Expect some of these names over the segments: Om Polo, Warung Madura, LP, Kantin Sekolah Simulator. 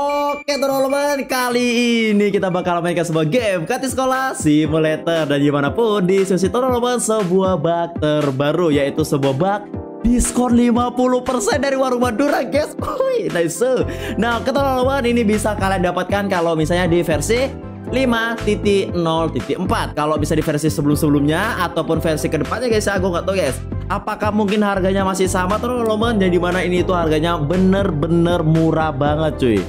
Oke teman-teman, kali ini kita bakal mainkan sebuah game Kantin Sekolah Simulator. Dan dimanapun di sesi teman-teman, sebuah bug terbaru, yaitu sebuah bug diskon 50% dari Warung Madura, guys. Wih, nice. Nah, teman-teman, ini bisa kalian dapatkan kalau misalnya di versi 5.0.4. Kalau bisa di versi sebelum-sebelumnya ataupun versi kedepannya, guys, ya, gue nggak tahu, guys, apakah mungkin harganya masih sama teman-teman. Jadi mana ini itu harganya bener-bener murah banget, cuy.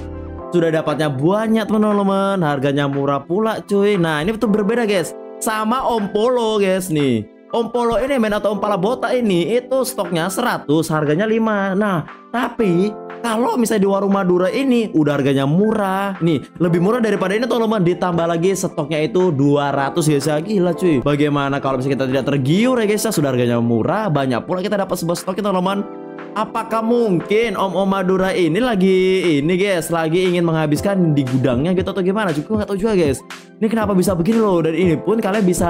Sudah dapatnya banyak teman-teman, harganya murah pula cuy. Nah ini betul berbeda guys, sama Om Polo guys nih. Om Polo ini men, atau Om Pala Bota ini, itu stoknya 100, harganya 5. Nah tapi kalau misalnya di Warung Madura ini udah harganya murah nih, lebih murah daripada ini teman-teman. Ditambah lagi stoknya itu 200 guys ya. Gila cuy, bagaimana kalau misalnya kita tidak tergiur ya guys ya. Sudah harganya murah, banyak pula kita dapat sebuah stoknya teman-teman. Apakah mungkin Om Madura ini lagi ingin menghabiskan di gudangnya gitu atau gimana? Juga nggak tahu juga guys. Ini kenapa bisa begini loh? Dan ini pun kalian bisa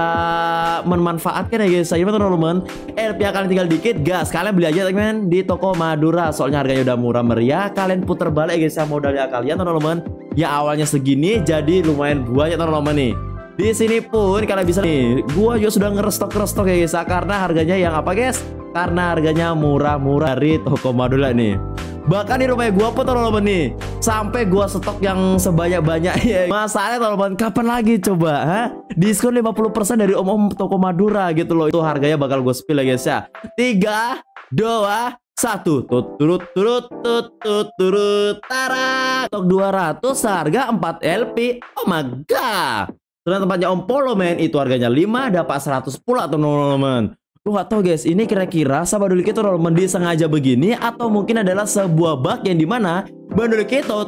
memanfaatkan ya guys. Saya teman-teman, RP kalian tinggal dikit gas. Kalian beli aja teman di toko Madura. Soalnya harganya udah murah meriah. Kalian puter balik ya guys ya modalnya kalian teman-teman. Ya awalnya segini jadi lumayan banyak teman-teman nih. Di sini pun kalian bisa nih. Gua juga sudah ngerestok ya guys ya, karena harganya yang apa guys? Karena harganya murah-murah dari toko Madura nih. Bahkan di rumah gua pun teman-teman nih, sampai gua stok yang sebanyak-banyaknya. Masalahnya teman-teman, kapan lagi coba diskon 50% dari om-om toko Madura gitu loh. Itu harganya bakal gua spill ya guys ya. 3, 2, 1. Tut tara. Stok 200, harga 4 LP. Oh my god. Ternyata tempatnya Om Polo men, itu harganya 5, dapat 100 pula teman-teman. Lu gak tau guys, ini kira-kira sahabat dulu kita teman-teman disengaja begini, atau mungkin adalah sebuah bug yang dimana bandul kita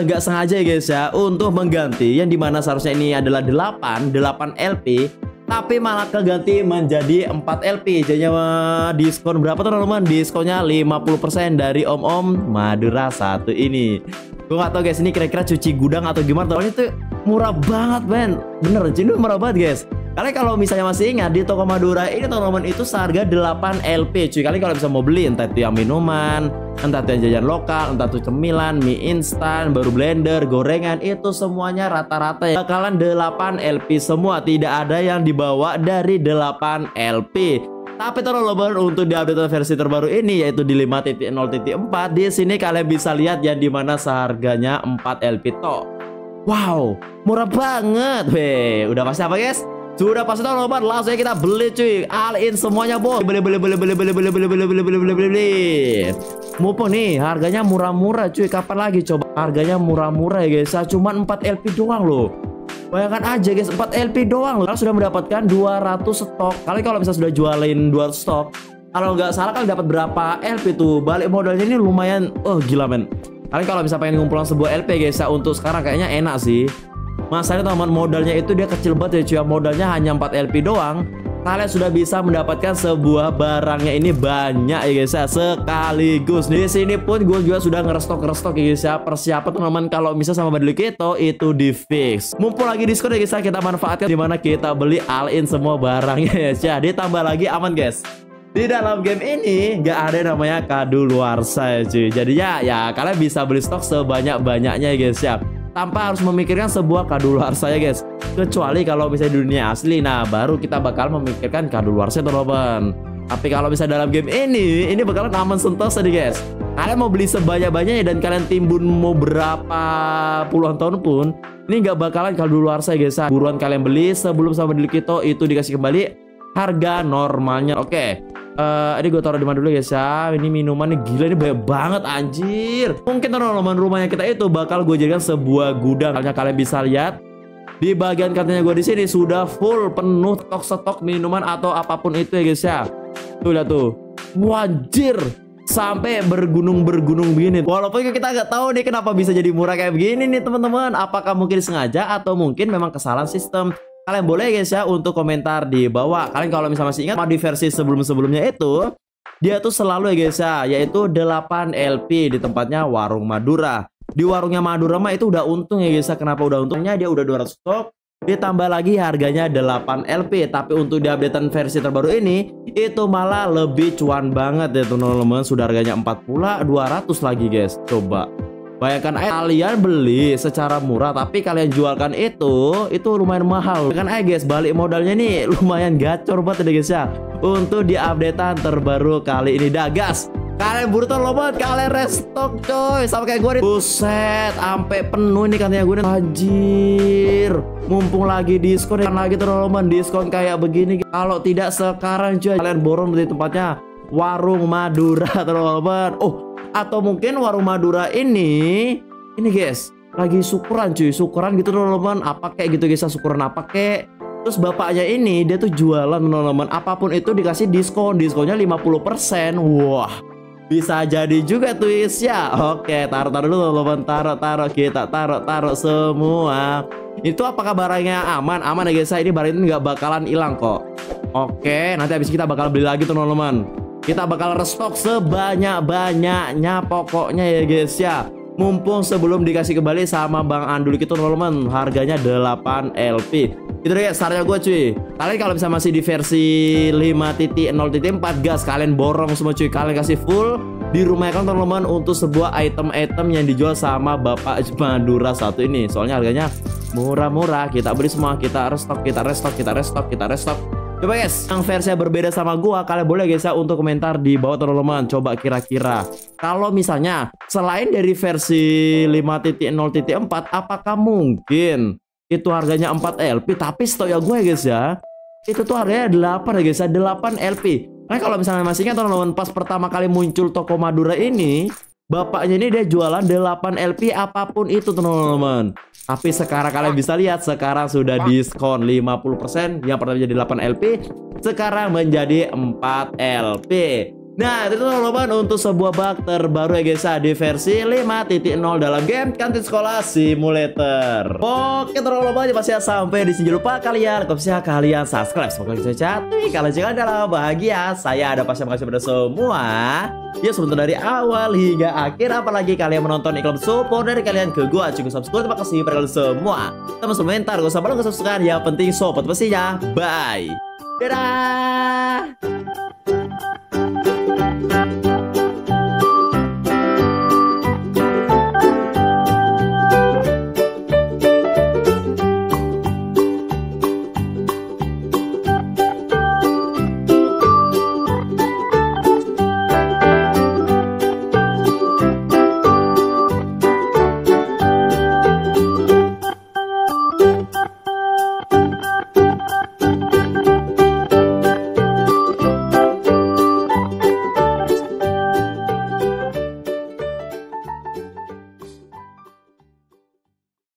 nggak sengaja ya guys ya, untuk mengganti yang dimana seharusnya ini adalah 8 LP, tapi malah keganti menjadi 4 LP. Jadinya diskon berapa teman-teman? Diskonnya 50% dari om-om Madura satu ini. Gue gak tau guys, ini kira-kira cuci gudang atau gimana teman-teman. Itu murah banget men, bener jenuh murah banget guys. Kalian kalau misalnya masih ingat di toko Madura ini teman-teman, itu seharga 8 LP cuy. Kalian kalau bisa mau beli, entah itu yang minuman, entah itu yang jajan lokal, entah itu cemilan, mie instan, baru blender, gorengan, itu semuanya rata-rata ya bakalan 8 LP semua. Tidak ada yang dibawa dari 8 LP. Tapi teman-teman, untuk di update versi terbaru ini yaitu di 5.0.4, di sini kalian bisa lihat yang dimana seharganya 4 LP tok. Wow, murah banget. Weh, udah pasti apa guys? Sudah pasti teman-teman, langsung aja kita beli cuy. All in semuanya bos. Beli. Mumpung nih harganya murah-murah cuy. Kapan lagi coba harganya murah-murah ya guys. Cuman 4 LP doang loh. Bayangkan aja guys, 4 LP doang loh. Kalian sudah mendapatkan 200 stok. Kalian kalau bisa sudah jualin 200 stok, kalau nggak salah kalian dapat berapa LP tuh? Balik modalnya ini lumayan. Oh gila men. Kalian kalau bisa pengen ngumpulin sebuah LP guys ya, untuk sekarang kayaknya enak sih. Masalahnya teman, modalnya itu dia kecil banget ya cuy. Modalnya hanya 4 LP doang. Kalian sudah bisa mendapatkan sebuah barangnya ini banyak ya guys ya, sekaligus. Di sini pun gue juga sudah ngerestok ya guys ya. Persiapan teman-teman kalau bisa sama Badli Keto itu di fix. Mumpung lagi diskon ya guys ya, kita manfaatkan dimana kita beli all in semua barangnya ya guys ya. Ditambah lagi aman guys, di dalam game ini nggak ada namanya kadaluarsa ya cuy. Jadinya ya kalian bisa beli stok sebanyak-banyaknya ya guys ya, tanpa harus memikirkan sebuah kadaluarsa ya guys. Kecuali kalau misalnya di dunia asli, nah baru kita bakal memikirkan kadaluarsa teman-teman. Tapi kalau bisa dalam game ini bakalan aman sentosa nih guys. Kalian mau beli sebanyak-banyaknya dan kalian timbun mau berapa puluhan tahun pun, ini nggak bakalan kadaluarsa ya guys. Buruan kalian beli sebelum sama Badli Keto itu dikasih kembali harga normalnya. Oke. Ini gue taruh di mana dulu guys ya. Ini minumannya gila, ini banyak banget anjir. Mungkin teman-teman rumahnya kita itu bakal gue jadikan sebuah gudang. Soalnya kalian bisa lihat di bagian kantinnya gue di sini sudah full, penuh stok minuman atau apapun itu ya guys ya. Tuh lihat tuh, wajir sampai bergunung begini. Walaupun kita nggak tahu nih kenapa bisa jadi murah kayak begini nih teman-teman. Apakah mungkin sengaja atau mungkin memang kesalahan sistem? Kalian boleh guys ya untuk komentar di bawah. Kalian kalau misalnya masih ingat di versi sebelum-sebelumnya itu, dia tuh selalu ya guys ya, yaitu 8 LP di tempatnya Warung Madura. Di warungnya Madura mah itu udah untung ya guys ya. Kenapa udah untungnya? Dia udah 200 stok, ditambah lagi harganya 8 LP. Tapi untuk di updatean versi terbaru ini, itu malah lebih cuan banget ya teman-teman. Sudah harganya 4 pula, 200 lagi guys. Coba Bayangkan aja kalian beli secara murah tapi kalian jualkan itu lumayan mahal. Bayangkan aja guys, balik modalnya nih lumayan gacor banget nih guys ya. Untuk di updatean terbaru kali ini dah guys. Kalian buruan lompat, kalian restock coy. Sama kayak gue nih. Buset, sampai penuh ini kantinnya gue nih. Anjir. Mumpung lagi diskon, kan lagi terlalu diskon kayak begini. Kalau tidak sekarang cuy, kalian borong di tempatnya Warung Madura teman-teman. Oh, atau mungkin Warung Madura ini guys lagi syukuran cuy, syukuran gitu teman-teman, apa kayak gitu guys, syukuran apa kayak. Terus bapaknya ini dia tuh jualan teman-teman, apapun itu dikasih diskon, diskonnya 50%. Wah, bisa jadi juga tuh guys ya. Oke, taruh-taruh dulu teman-teman, taruh-taruh, kita taruh-taruh semua. Itu apakah barangnya aman? Aman ya guys ya, ini barang itu nggak bakalan hilang kok. Oke, nanti habis kita bakal beli lagi teman-teman. Kita bakal restock sebanyak-banyaknya pokoknya ya guys ya. Mumpung sebelum dikasih kembali sama Bang Andul gitu teman-teman. Harganya 8 LP. Itu ya startnya gue cuy. Kalian kalau bisa masih di versi 5.0.4 gas, kalian borong semua cuy. Kalian kasih full di rumah kan teman-teman, untuk sebuah item-item yang dijual sama Bapak Madura satu ini. Soalnya harganya murah-murah. Kita beli semua, kita restock, kita restock, kita restock, kita restock. Coba guys, yang versi berbeda sama gua, kalian boleh guys ya untuk komentar di bawah teman-teman. Coba kira-kira kalau misalnya selain dari versi 5.0.4, apakah mungkin itu harganya 4 LP tapi stok ya gue guys ya, itu tuh harganya 8 ya guys ya, 8 LP. Karena kalau misalnya masih ingat teman-teman, pas pertama kali muncul toko Madura ini, bapaknya ini dia jualan 8 LP apapun itu teman-teman. Tapi sekarang kalian bisa lihat, sekarang sudah diskon 50%. Yang pernah menjadi 8 LP sekarang menjadi 4 LP. Nah itu teman-teman untuk sebuah bug terbaru ya guys ya, di versi 5.0 dalam game Kantin Sekolah Simulator. Oke teman-teman, pasti sampai di sini. Lupa kalian kopsinya, kalian subscribe. Semoga bisa chatting, kalian jangan dalam bahagia. Saya ada pasti makasih pada semua. Ya sebentar dari awal hingga akhir, apalagi kalian menonton iklan support dari kalian ke gua, cukup subscribe. Terima kasih pada semua. Teman komentar, gak usah banget subscribe, yang penting support pastinya. Bye. Dadah.